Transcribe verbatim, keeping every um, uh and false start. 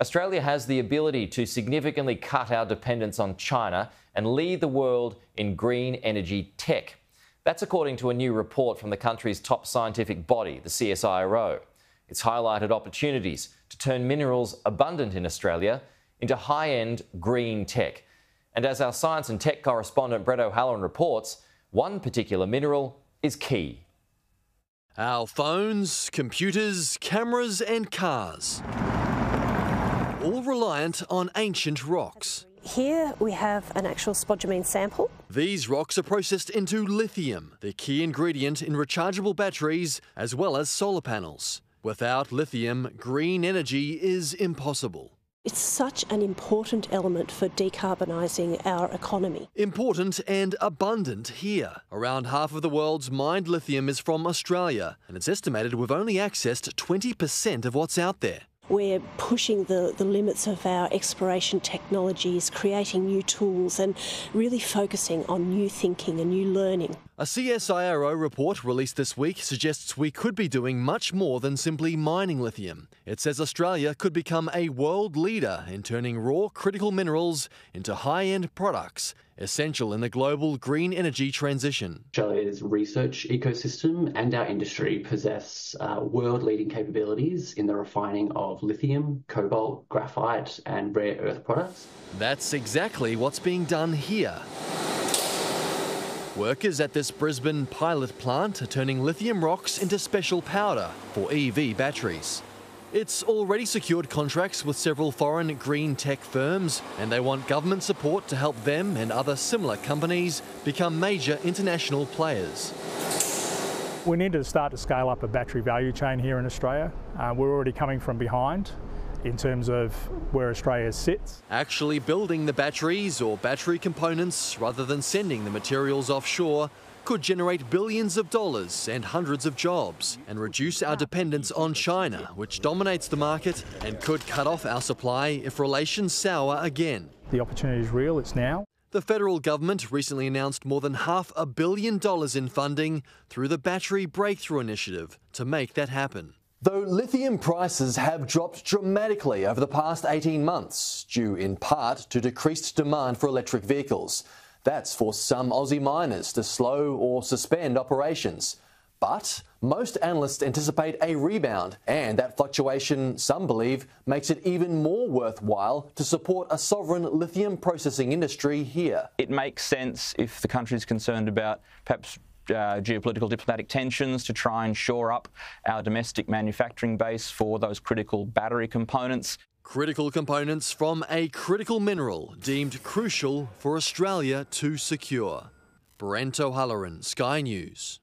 Australia has the ability to significantly cut our dependence on China and lead the world in green energy tech. That's according to a new report from the country's top scientific body, the C S I R O. It's highlighted opportunities to turn minerals abundant in Australia into high-end green tech. And as our science and tech correspondent Brett O'Halloran reports, one particular mineral is key. Our phones, computers, cameras and cars, all reliant on ancient rocks. Here we have an actual spodumene sample. These rocks are processed into lithium, the key ingredient in rechargeable batteries as well as solar panels. Without lithium, green energy is impossible. It's such an important element for decarbonising our economy. Important and abundant here. Around half of the world's mined lithium is from Australia, and it's estimated we've only accessed twenty percent of what's out there. We're pushing the, the limits of our exploration technologies, creating new tools and really focusing on new thinking and new learning. A C S I R O report released this week suggests we could be doing much more than simply mining lithium. It says Australia could become a world leader in turning raw critical minerals into high-end products, essential in the global green energy transition. Australia's research ecosystem and our industry possess uh, world-leading capabilities in the refining of lithium, cobalt, graphite and rare earth products. That's exactly what's being done here. Workers at this Brisbane pilot plant are turning lithium rocks into special powder for E V batteries. It's already secured contracts with several foreign green tech firms, and they want government support to help them and other similar companies become major international players. We need to start to scale up a battery value chain here in Australia. Uh, we're already coming from behind in terms of where Australia sits. Actually building the batteries or battery components rather than sending the materials offshore could generate billions of dollars and hundreds of jobs and reduce our dependence on China, which dominates the market and could cut off our supply if relations sour again. The opportunity is real, it's now. The federal government recently announced more than half a billion dollars in funding through the Battery Breakthrough Initiative to make that happen. Though lithium prices have dropped dramatically over the past eighteen months, due in part to decreased demand for electric vehicles, that's forced some Aussie miners to slow or suspend operations. But most analysts anticipate a rebound, and that fluctuation, some believe, makes it even more worthwhile to support a sovereign lithium processing industry here. It makes sense if the country is concerned about perhaps Uh, geopolitical diplomatic tensions to try and shore up our domestic manufacturing base for those critical battery components. Critical components from a critical mineral deemed crucial for Australia to secure. Brent O'Halloran, Sky News.